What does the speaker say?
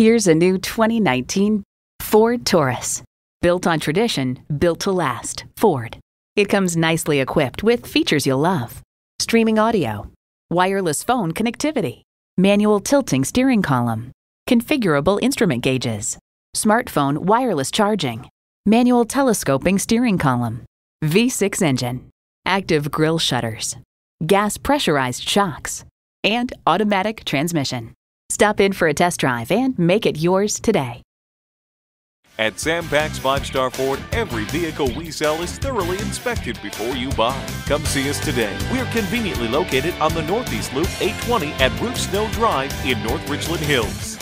Here's a new 2019 Ford Taurus. Built on tradition, built to last, Ford. It comes nicely equipped with features you'll love. Streaming audio, wireless phone connectivity, manual tilting steering column, configurable instrument gauges, smartphone wireless charging, manual telescoping steering column, V6 engine, active grille shutters, gas pressurized shocks, and automatic transmission. Stop in for a test drive and make it yours today. At Sam Pack's 5-Star Ford, every vehicle we sell is thoroughly inspected before you buy. Come see us today. We're conveniently located on the Northeast Loop 820 at Rufe Snow Drive in North Richland Hills.